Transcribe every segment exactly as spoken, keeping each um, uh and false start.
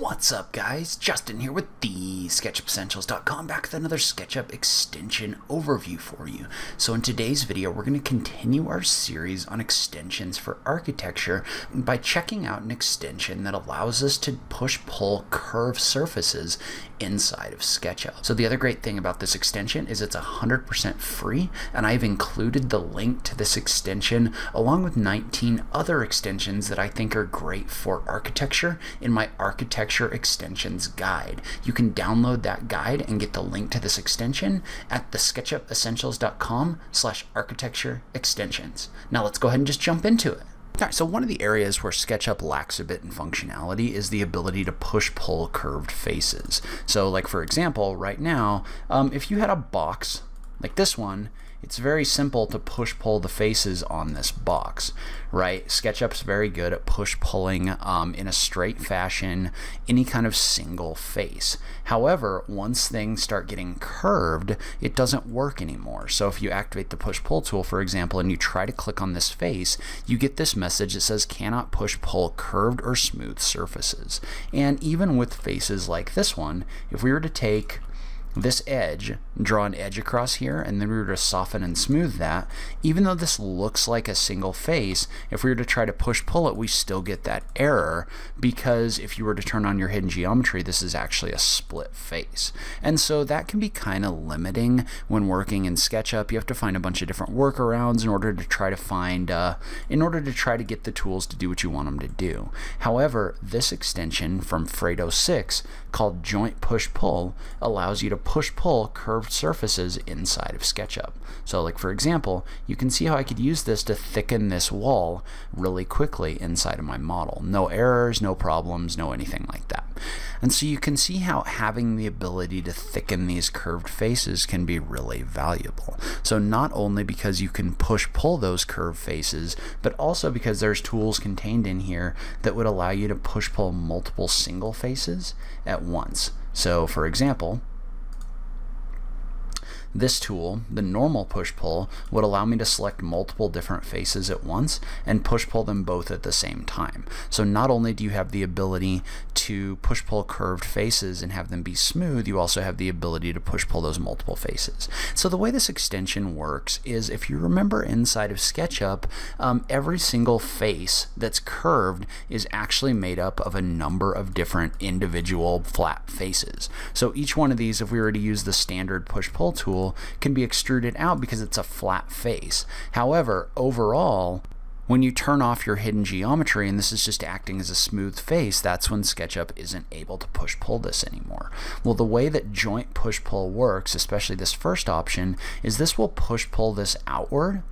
What's up, guys? Justin here with the SketchUp Essentials dot com, back with another SketchUp extension overview for you. So in today's video, we're going to continue our series on extensions for architecture by checking out an extension that allows us to push-pull curved surfaces inside of SketchUp. So the other great thing about this extension is it's one hundred percent free, and I've included the link to this extension along with nineteen other extensions that I think are great for architecture in my architecture extensions guide. You can download that guide and get the link to this extension at the SketchUp Essentials dot com slash architecture extensions. Now let's go ahead and just jump into it. All right, so one of the areas where SketchUp lacks a bit in functionality is the ability to push-pull curved faces. So like for example, right now, um, if you had a box like this one, it's very simple to push-pull the faces on this box, right? SketchUp's very good at push-pulling um, in a straight fashion any kind of single face. However, once things start getting curved, it doesn't work anymore. So if you activate the push-pull tool, for example, and you try to click on this face, you get this message that says cannot push-pull curved or smooth surfaces. And even with faces like this one, if we were to take this edge, draw an edge across here, and then we were to soften and smooth that, even though this looks like a single face, if we were to try to push pull it, we still get that error, because if you were to turn on your hidden geometry, this is actually a split face. And so that can be kind of limiting when working in SketchUp. You have to find a bunch of different workarounds in order to try to find uh, in order to try to get the tools to do what you want them to do. However, this extension from Fredo six called Joint Push Pull allows you to push-pull curved surfaces inside of SketchUp. So like for example, you can see how I could use this to thicken this wall really quickly inside of my model. No errors, no problems, no anything like that. And so you can see how having the ability to thicken these curved faces can be really valuable. So not only because you can push-pull those curved faces, but also because there's tools contained in here that would allow you to push-pull multiple single faces at once. So for example, this tool, the normal push-pull, would allow me to select multiple different faces at once and push-pull them both at the same time. So not only do you have the ability to push-pull curved faces and have them be smooth, you also have the ability to push-pull those multiple faces. So the way this extension works is, if you remember inside of SketchUp, um, every single face that's curved is actually made up of a number of different individual flat faces. So each one of these, if we were to use the standard push-pull tool, can be extruded out because it's a flat face. However, overall, when you turn off your hidden geometry and this is just acting as a smooth face, that's when SketchUp isn't able to push-pull this anymore. Well, the way that joint push-pull works, especially this first option, is this will push-pull this outward,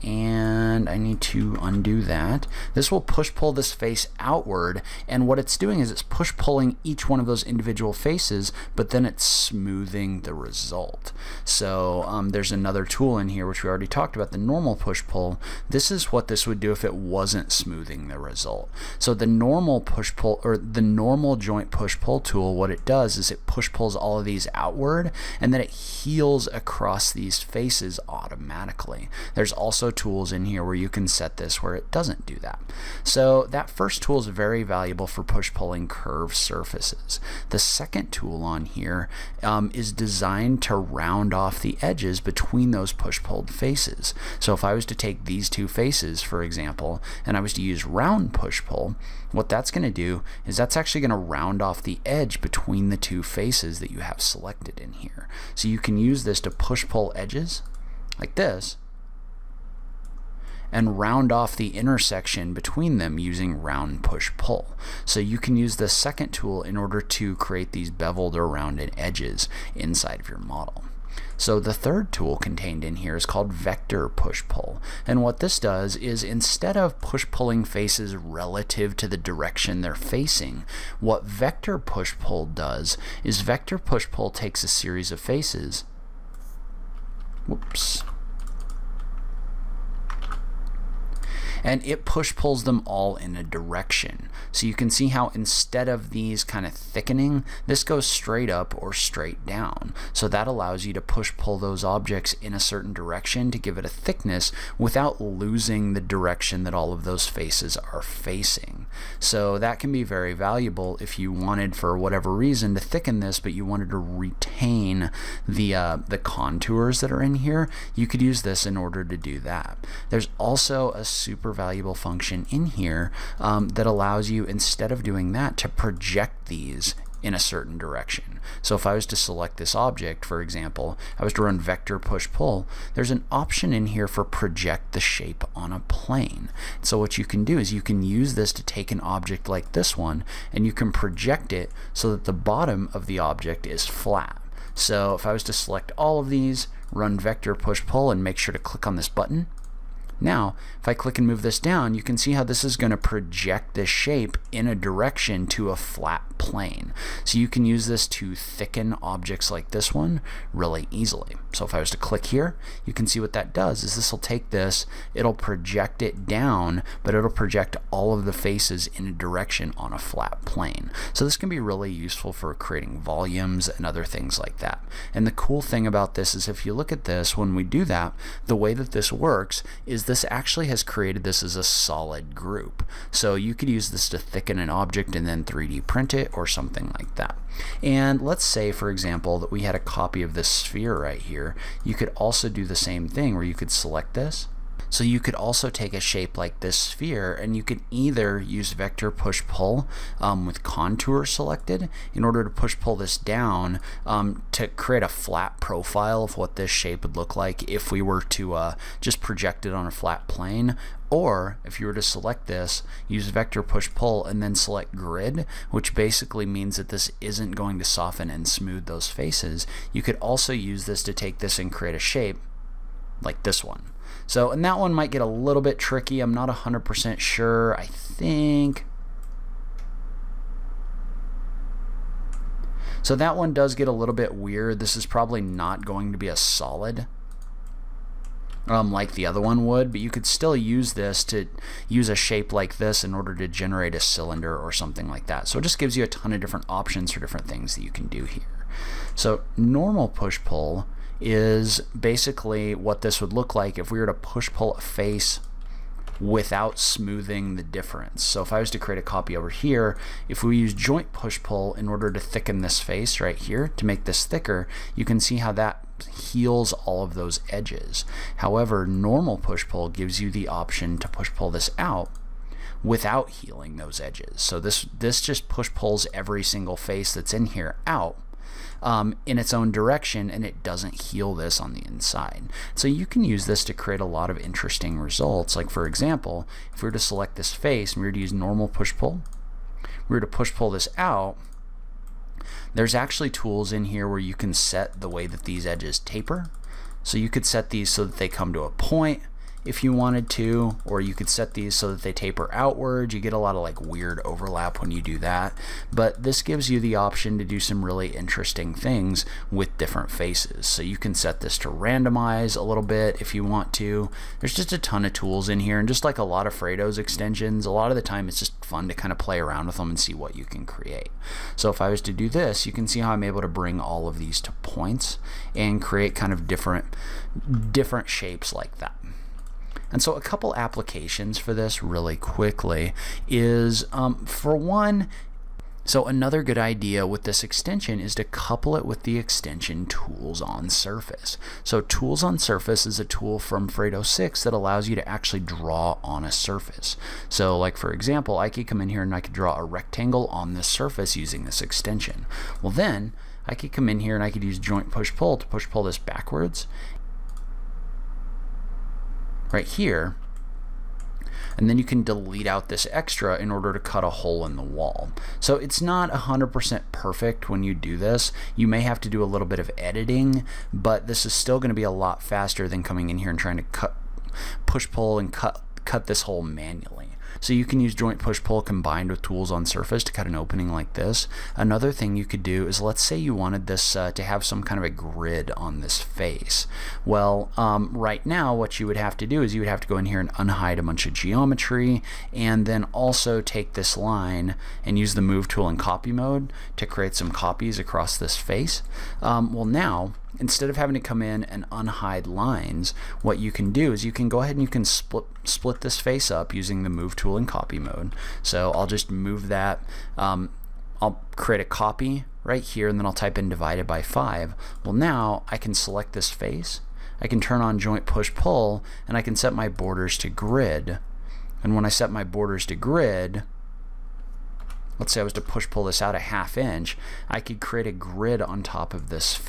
and I need to undo that. This will push-pull this face outward, and what it's doing is it's push-pulling each one of those individual faces, but then it's smoothing the result. So um, there's another tool in here which we already talked about, the normal push-pull. This is what this would do if it wasn't smoothing the result. So the normal push-pull, or the normal joint push-pull tool, what it does is it push-pulls all of these outward, and then it heals across these faces automatically. There's also tools in here where you can set this where it doesn't do that. So that first tool is very valuable for push-pulling curved surfaces. The second tool on here um, is designed to round off the edges between those push-pulled faces. So if I was to take these two faces, for example, and I was to use round push-pull, what that's going to do is that's actually going to round off the edge between the two faces that you have selected in here. So you can use this to push-pull edges like this and round off the intersection between them using round push-pull. So you can use the second tool in order to create these beveled or rounded edges inside of your model. So the third tool contained in here is called vector push-pull, and what this does is, instead of push-pulling faces relative to the direction they're facing, what vector push-pull does is vector push-pull takes a series of faces, whoops, and it push pulls them all in a direction. So you can see how instead of these kind of thickening, this goes straight up or straight down. So that allows you to push pull those objects in a certain direction to give it a thickness without losing the direction that all of those faces are facing. So that can be very valuable if you wanted, for whatever reason, to thicken this, but you wanted to retain the uh, the contours that are in here. You could use this in order to do that. There's also a super valuable function in here um, that allows you, instead of doing that, to project these in a certain direction. So if I was to select this object, for example, I was to run vector push pull, there's an option in here for project the shape on a plane. So what you can do is you can use this to take an object like this one and you can project it so that the bottom of the object is flat. So if I was to select all of these, run vector push pull, and make sure to click on this button, now, if I click and move this down, you can see how this is going to project this shape in a direction to a flat plane. So you can use this to thicken objects like this one really easily. So if I was to click here, you can see what that does is this will take this, it'll project it down, but it'll project all of the faces in a direction on a flat plane. So this can be really useful for creating volumes and other things like that. And the cool thing about this is if you look at this, when we do that, the way that this works is this actually has created this as a solid group. So you could use this to thicken an object and then three D print it or something like that. And let's say, for example, that we had a copy of this sphere right here. You could also do the same thing where you could select this. So you could also take a shape like this sphere and you could either use vector push pull um, with contour selected in order to push pull this down um, to create a flat profile of what this shape would look like if we were to uh, just project it on a flat plane. Or if you were to select this, use vector push pull and then select grid, which basically means that this isn't going to soften and smooth those faces. You could also use this to take this and create a shape like this one. So, and that one might get a little bit tricky. I'm not one hundred percent sure. I think... So that one does get a little bit weird. This is probably not going to be a solid Um, like the other one would, but you could still use this to use a shape like this in order to generate a cylinder or something like that. So it just gives you a ton of different options for different things that you can do here. So normal push pull is basically what this would look like if we were to push pull a face without smoothing the difference. So if I was to create a copy over here, if we use joint push pull in order to thicken this face right here to make this thicker, you can see how that heals all of those edges. However, normal push pull gives you the option to push pull this out without healing those edges. So this this just push pulls every single face that's in here out Um, in its own direction, and it doesn't heal this on the inside. So you can use this to create a lot of interesting results. Like, for example, if we were to select this face and we were to use normal push pull, we were to push pull this out, there's actually tools in here where you can set the way that these edges taper. So you could set these so that they come to a point if you wanted to, or you could set these so that they taper outward. You get a lot of like weird overlap when you do that, but this gives you the option to do some really interesting things with different faces. So you can set this to randomize a little bit if you want to. There's just a ton of tools in here, and just like a lot of Fredo's extensions, a lot of the time it's just fun to kind of play around with them and see what you can create. So if I was to do this, you can see how I'm able to bring all of these to points and create kind of different different shapes like that. And so a couple applications for this really quickly is, um, for one, so another good idea with this extension is to couple it with the extension Tools on Surface. So Tools on Surface is a tool from Fredo six that allows you to actually draw on a surface. So like, for example, I could come in here and I could draw a rectangle on this surface using this extension. Well, then I could come in here and I could use joint push pull to push pull this backwards right here, and then you can delete out this extra in order to cut a hole in the wall. So it's not one hundred percent perfect when you do this. You may have to do a little bit of editing, but this is still going to be a lot faster than coming in here and trying to cut, push, pull, and cut, cut this hole manually. So you can use Joint Push Pull combined with Tools on Surface to cut an opening like this. Another thing you could do is, let's say you wanted this uh, to have some kind of a grid on this face. Well, um, right now what you would have to do is you would have to go in here and unhide a bunch of geometry, and then also take this line and use the Move tool in copy mode to create some copies across this face. Um, well, now instead of having to come in and unhide lines, what you can do is you can go ahead and you can split split this face up using the Move tool in copy mode. So I'll just move that. Um, I'll create a copy right here, and then I'll type in divided by five. Well, now I can select this face. I can turn on Joint Push Pull, and I can set my borders to grid. And when I set my borders to grid, let's say I was to push pull this out a half inch, I could create a grid on top of this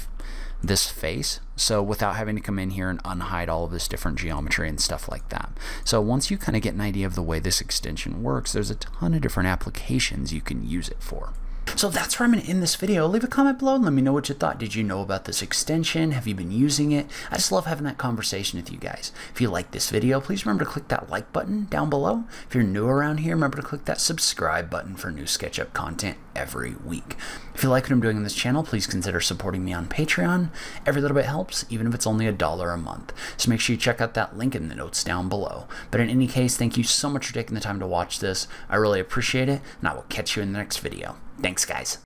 this face, so without having to come in here and unhide all of this different geometry and stuff like that. So once you kind of get an idea of the way this extension works, there's a ton of different applications you can use it for. So that's where I'm going to end this video. Leave a comment below and let me know what you thought. Did you know about this extension? Have you been using it? I just love having that conversation with you guys. If you like this video, please remember to click that like button down below. If you're new around here, remember to click that subscribe button for new SketchUp content every week. If you like what I'm doing on this channel, please consider supporting me on Patreon. Every little bit helps, even if it's only a dollar a month. So make sure you check out that link in the notes down below. But in any case, thank you so much for taking the time to watch this. I really appreciate it, and I will catch you in the next video. Thanks, guys.